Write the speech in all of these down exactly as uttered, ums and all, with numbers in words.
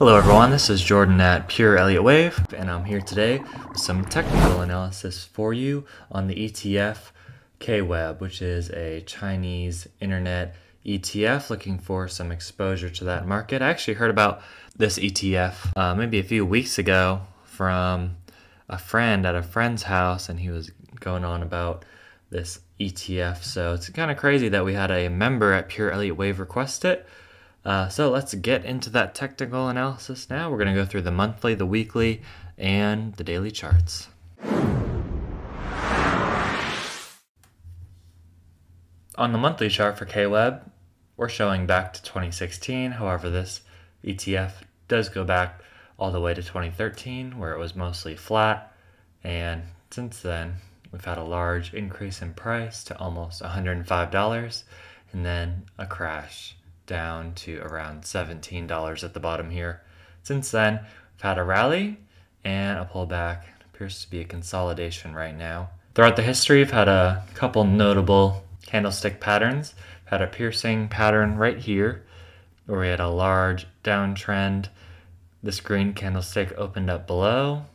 Hello everyone, this is Jordan at Pure Elliott Wave, and I'm here today with some technical analysis for you on the E T F K W E B, which is a Chinese internet E T F looking for some exposure to that market. I actually heard about this E T F uh, maybe a few weeks ago from a friend at a friend's house, and he was going on about this E T F, so it's kind of crazy that we had a member at Pure Elliott Wave request it. Uh, so let's get into that technical analysis now. We're going to go through the monthly, the weekly, and the daily charts. On the monthly chart for K W E B, we're showing back to twenty sixteen. However, this E T F does go back all the way to twenty thirteen, where it was mostly flat. And since then, we've had a large increase in price to almost one hundred five dollars, and then a crash down to around seventeen dollars at the bottom here. Since then, we've had a rally and a pullback. It appears to be a consolidation right now. Throughout the history, we've had a couple notable candlestick patterns. We've had a piercing pattern right here, where we had a large downtrend. This green candlestick opened up below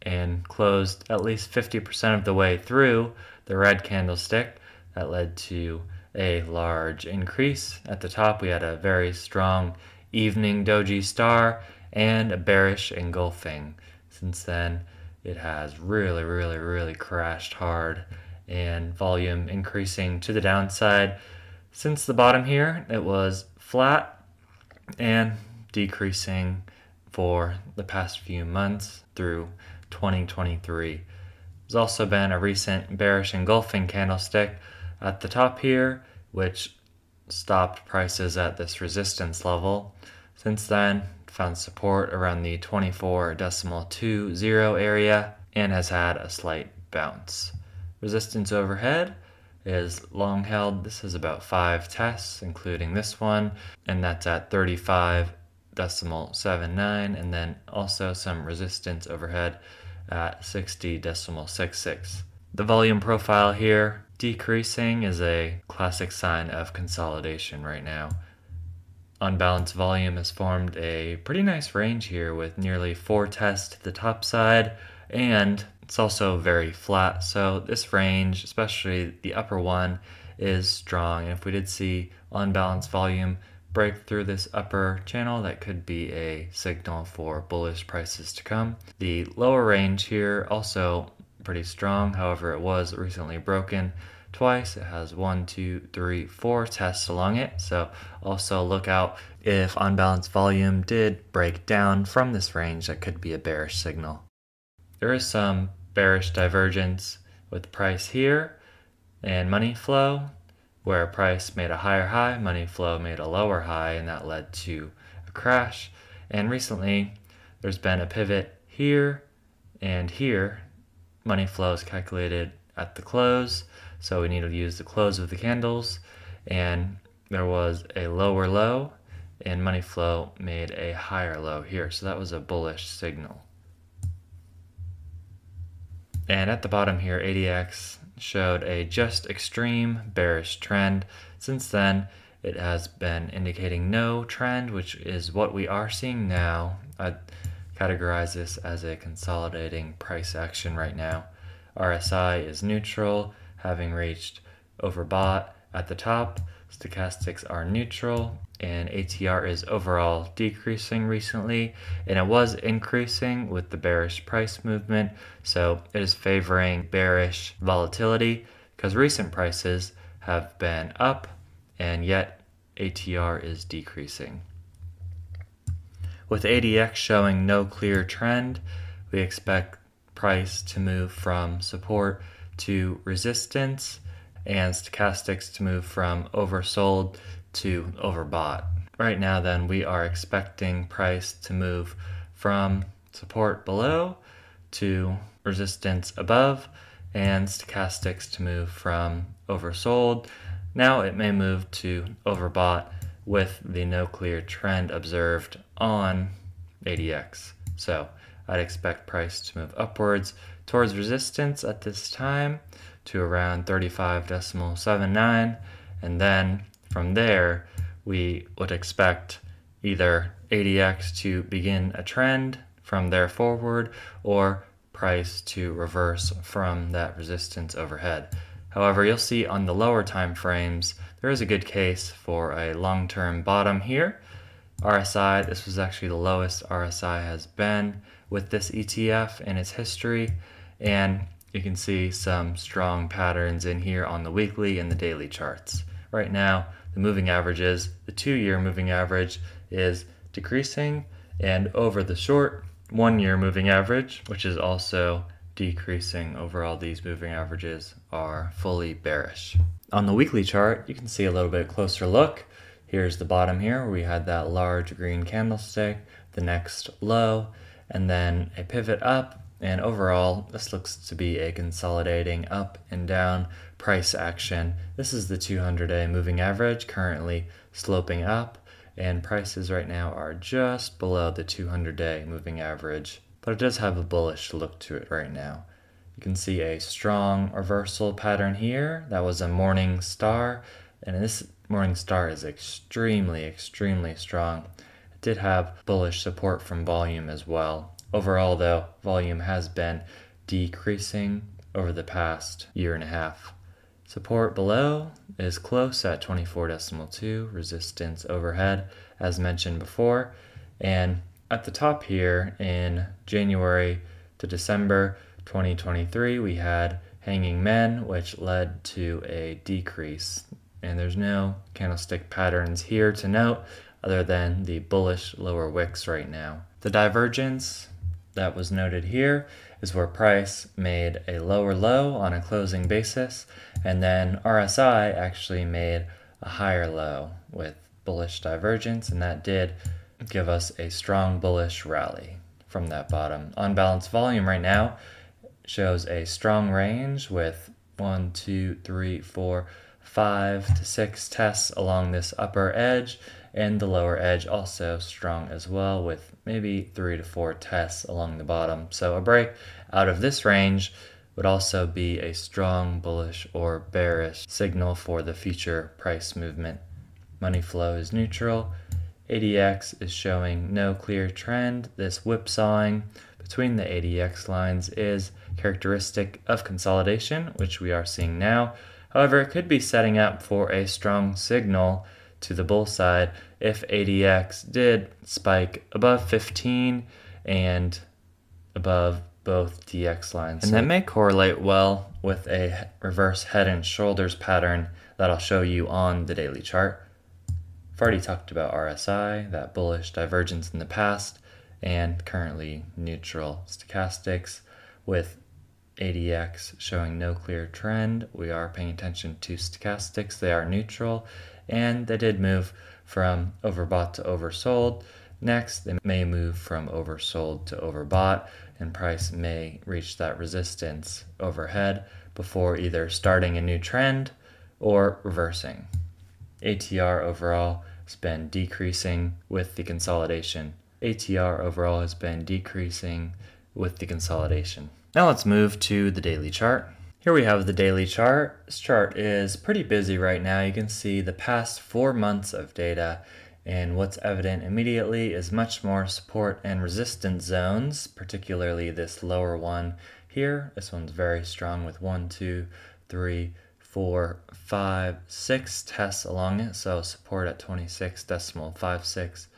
and closed at least fifty percent of the way through the red candlestick. That led to a large increase. At the top, we had a very strong evening doji star and a bearish engulfing. Since then, it has really, really, really crashed hard, and volume increasing to the downside. Since the bottom here, it was flat and decreasing for the past few months through twenty twenty-three. There's also been a recent bearish engulfing candlestick at the top here, which stopped prices at this resistance level. Since then, found support around the twenty-four point two zero area and has had a slight bounce. Resistance overhead is long held. This is about five tests, including this one, and that's at thirty-five point seven nine, and then also some resistance overhead at sixty point six six. The volume profile here decreasing is a classic sign of consolidation right now. Unbalanced volume has formed a pretty nice range here with nearly four tests to the top side, and it's also very flat. So this range, especially the upper one, is strong. And if we did see unbalanced volume break through this upper channel, that could be a signal for bullish prices to come. The lower range here also pretty strong. However, it was recently broken twice. It has one, two, three, four tests along it. So also look out if unbalanced volume did break down from this range, that could be a bearish signal. There is some bearish divergence with price here and money flow, where price made a higher high, money flow made a lower high, and that led to a crash. And recently there's been a pivot here and here. Money flow is calculated at the close, so we need to use the close of the candles, and there was a lower low and money flow made a higher low here, so that was a bullish signal. And at the bottom here, A D X showed a just extreme bearish trend. Since then, it has been indicating no trend, which is what we are seeing now. I'd categorize this as a consolidating price action right now. R S I is neutral, having reached overbought at the top. Stochastics are neutral, and A T R is overall decreasing recently, and it was increasing with the bearish price movement, so it is favoring bearish volatility because recent prices have been up and yet A T R is decreasing. With A D X showing no clear trend, we expect price to move from support to resistance and stochastics to move from oversold to overbought. Right now then, we are expecting price to move from support below to resistance above and stochastics to move from oversold. Now it may move to overbought with the no clear trend observed on A D X. So I'd expect price to move upwards towards resistance at this time to around thirty-five point seven nine, and then from there we would expect either A D X to begin a trend from there forward, or price to reverse from that resistance overhead. However, you'll see on the lower time frames, there is a good case for a long-term bottom here. R S I, this was actually the lowest R S I has been with this E T F in its history, and you can see some strong patterns in here on the weekly and the daily charts. Right now, the moving averages, the two-year moving average is decreasing, and over the short one-year moving average, which is also decreasing. Overall, these moving averages are fully bearish. On the weekly chart, you can see a little bit closer look. Here's the bottom here where we had that large green candlestick, the next low, and then a pivot up. And overall, this looks to be a consolidating up and down price action. This is the two hundred day moving average currently sloping up, and prices right now are just below the two hundred day moving average, but it does have a bullish look to it right now. You can see a strong reversal pattern here. That was a morning star, and this morning star is extremely, extremely strong. It did have bullish support from volume as well. Overall though, volume has been decreasing over the past year and a half. Support below is close at twenty-four point two, resistance overhead as mentioned before. And at the top here in January to December twenty twenty-three, we had hanging men, which led to a decrease. And there's no candlestick patterns here to note other than the bullish lower wicks right now. The divergence that was noted here is where price made a lower low on a closing basis, and then R S I actually made a higher low with bullish divergence, and that did give us a strong bullish rally from that bottom. On balance, volume right now shows a strong range with one, two, three, four, five to six tests along this upper edge, and the lower edge also strong as well with maybe three to four tests along the bottom. So a break out of this range would also be a strong bullish or bearish signal for the future price movement. Money flow is neutral. A D X is showing no clear trend. This whipsawing between the A D X lines is characteristic of consolidation, which we are seeing now. However, it could be setting up for a strong signal to the bull side if A D X did spike above fifteen and above both D X lines. And that may correlate well with a reverse head and shoulders pattern that I'll show you on the daily chart. I've already talked about R S I, that bullish divergence in the past, and currently neutral stochastics with A D X showing no clear trend. We are paying attention to stochastics. They are neutral, and they did move from overbought to oversold. Next, they may move from oversold to overbought, and price may reach that resistance overhead before either starting a new trend or reversing. A T R overall has been decreasing with the consolidation. A T R overall has been decreasing with the consolidation. Now let's move to the daily chart. Here we have the daily chart. This chart is pretty busy right now. You can see the past four months of data, and what's evident immediately is much more support and resistance zones, particularly this lower one here. This one's very strong with one, two, three, four, five, six tests along it. So support at twenty-six point five six,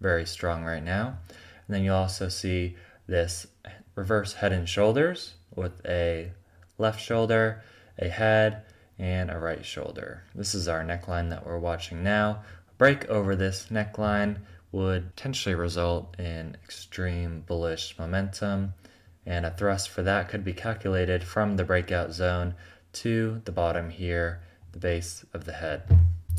very strong right now. And then you'll also see this reverse head and shoulders with a left shoulder, a head, and a right shoulder. This is our neckline that we're watching now. A break over this neckline would potentially result in extreme bullish momentum, and a thrust for that could be calculated from the breakout zone to the bottom here, the base of the head.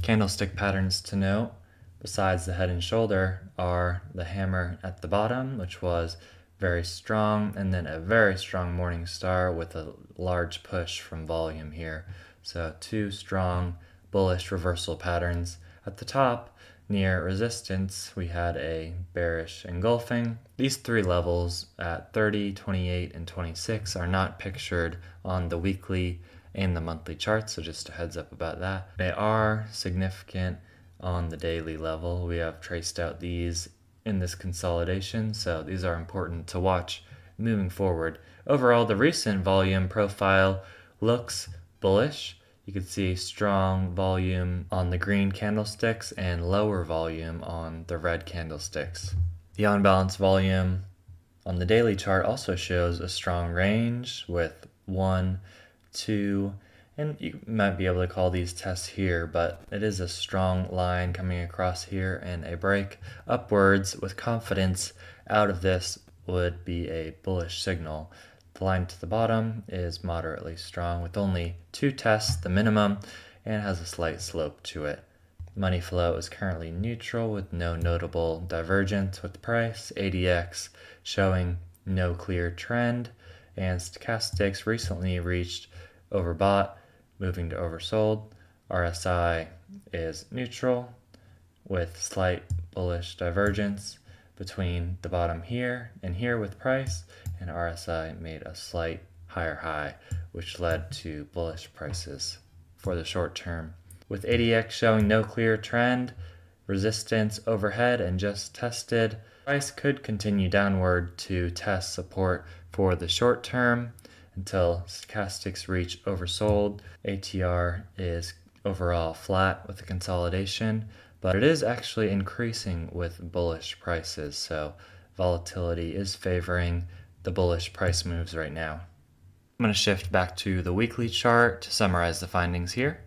Candlestick patterns to note, besides the head and shoulder, are the hammer at the bottom, which was very strong, and then a very strong morning star with a large push from volume here. So two strong bullish reversal patterns. At the top near resistance, we had a bearish engulfing. These three levels at thirty, twenty-eight, and twenty-six are not pictured on the weekly and the monthly charts, so just a heads up about that. They are significant on the daily level. We have traced out these in this consolidation, so these are important to watch moving forward. Overall, the recent volume profile looks bullish. You can see strong volume on the green candlesticks and lower volume on the red candlesticks. The on-balance volume on the daily chart also shows a strong range with one, two, and you might be able to call these tests here, but it is a strong line coming across here and a break upwards with confidence out of this would be a bullish signal. The line to the bottom is moderately strong with only two tests, the minimum, and has a slight slope to it. Money flow is currently neutral with no notable divergence with price, A D X showing no clear trend, and stochastics recently reached overbought, moving to oversold. R S I is neutral with slight bullish divergence between the bottom here and here with price, and R S I made a slight higher high, which led to bullish prices for the short term. With A D X showing no clear trend, resistance overhead and just tested, price could continue downward to test support for the short term until stochastics reach oversold. A T R is overall flat with the consolidation, but it is actually increasing with bullish prices, so volatility is favoring the bullish price moves right now. I'm going to shift back to the weekly chart to summarize the findings here.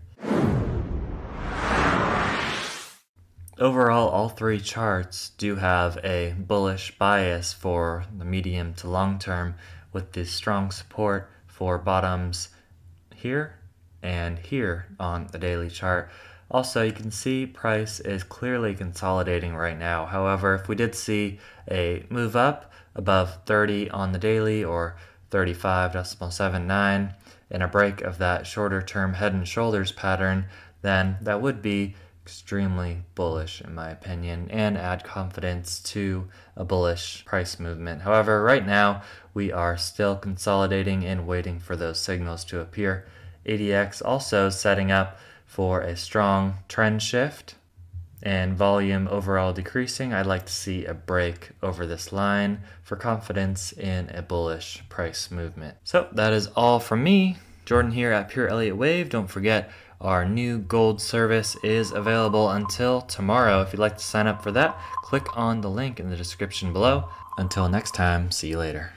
Overall, all three charts do have a bullish bias for the medium to long term, with the strong support for bottoms here and here on the daily chart. Also, you can see price is clearly consolidating right now. However, if we did see a move up above thirty on the daily or thirty-five point seven nine and a break of that shorter term head and shoulders pattern, then that would be extremely bullish in my opinion and add confidence to a bullish price movement. However, right now we are still consolidating and waiting for those signals to appear. A D X also setting up for a strong trend shift and volume overall decreasing. I'd like to see a break over this line for confidence in a bullish price movement. So that is all from me. Jordan here at Pure Elliott Wave. Don't forget, our new gold service is available until tomorrow. If you'd like to sign up for that, click on the link in the description below. Until next time, see you later.